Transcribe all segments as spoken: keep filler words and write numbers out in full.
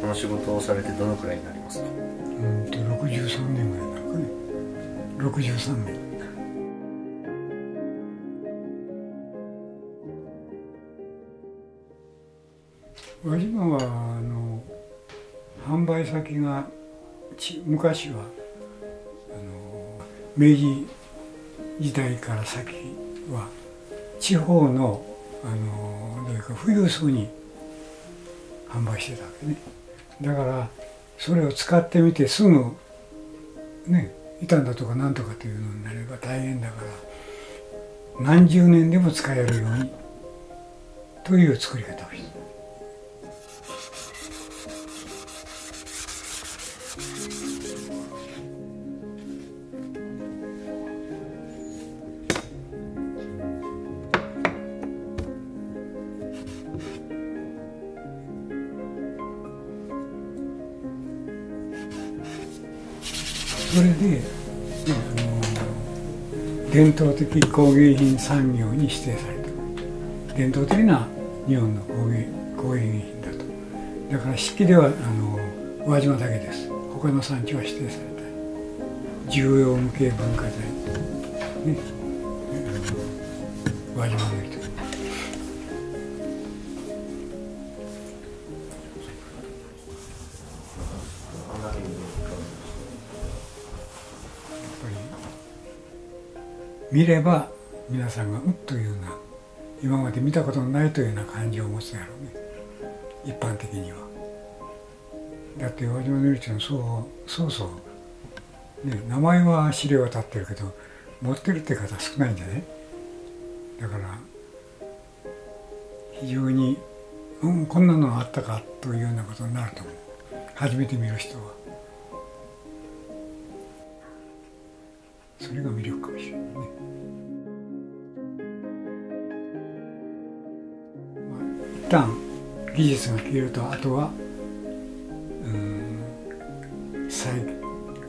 この仕事をされてどのくらいになりますか？うんとろくじゅうさんねんぐらいになるかね。ろくじゅうさんねん。輪島はあの販売先が昔はあの明治時代から先は地方のあのどういうか富裕層に販売してたわけね。だからそれを使ってみてすぐね傷んだとかなんとかというのになれば大変だから、何十年でも使えるようにという作り方をしてた。それで伝統的工芸品産業に指定された、伝統的な日本の工芸工芸品だと。だから漆器ではあの輪島だけです。他の産地は指定されない。重要無形文化財ね、輪島の人。見れば皆さんが「うっ」というような、今まで見たことのないというような感じを持つやろうね、一般的には。だって輪島塗ちゃん、そうそうそう、ね、名前は知れ渡ってるけど持ってるって方少ないんじゃない。だから非常に「うん、こんなのあったか」というようなことになると思う、初めて見る人は。それが魅力かもしれないね。一旦技術が消えると、あとはうん再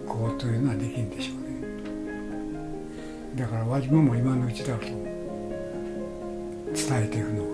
興というのはできんでしょうね。だから輪島も今のうちだと伝えていくのは。